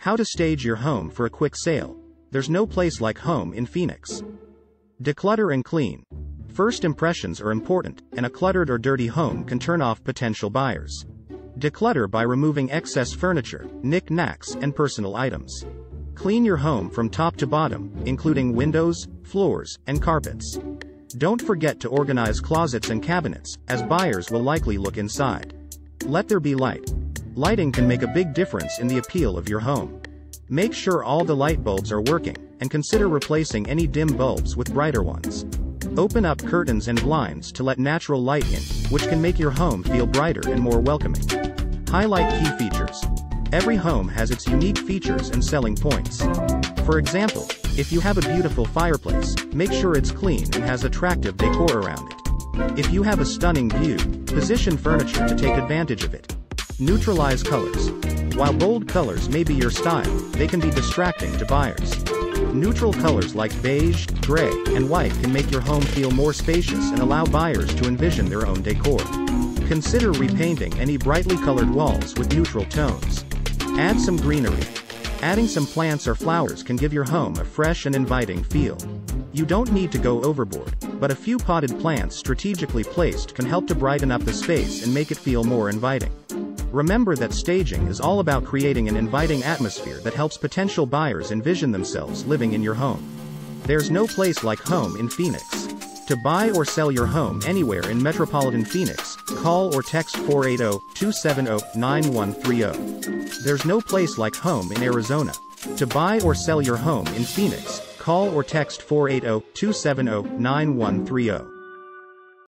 How to stage your home for a quick sale. There's no place like home in Phoenix. Declutter and clean. First impressions are important, and a cluttered or dirty home can turn off potential buyers. Declutter by removing excess furniture, knick-knacks, and personal items. Clean your home from top to bottom, including windows, floors, and carpets. Don't forget to organize closets and cabinets, as buyers will likely look inside. Let there be light. Lighting can make a big difference in the appeal of your home. Make sure all the light bulbs are working, and consider replacing any dim bulbs with brighter ones. Open up curtains and blinds to let natural light in, which can make your home feel brighter and more welcoming. Highlight key features. Every home has its unique features and selling points. For example, if you have a beautiful fireplace, make sure it's clean and has attractive decor around it. If you have a stunning view, position furniture to take advantage of it. Neutralize colors. While bold colors may be your style, they can be distracting to buyers. Neutral colors like beige, gray, and white can make your home feel more spacious and allow buyers to envision their own decor. Consider repainting any brightly colored walls with neutral tones. Add some greenery. Adding some plants or flowers can give your home a fresh and inviting feel. You don't need to go overboard, but a few potted plants strategically placed can help to brighten up the space and make it feel more inviting. Remember that staging is all about creating an inviting atmosphere that helps potential buyers envision themselves living in your home. There's no place like home in Phoenix. To buy or sell your home anywhere in metropolitan Phoenix, call or text 480-270-9130. There's no place like home in Arizona. To buy or sell your home in Phoenix, call or text 480-270-9130.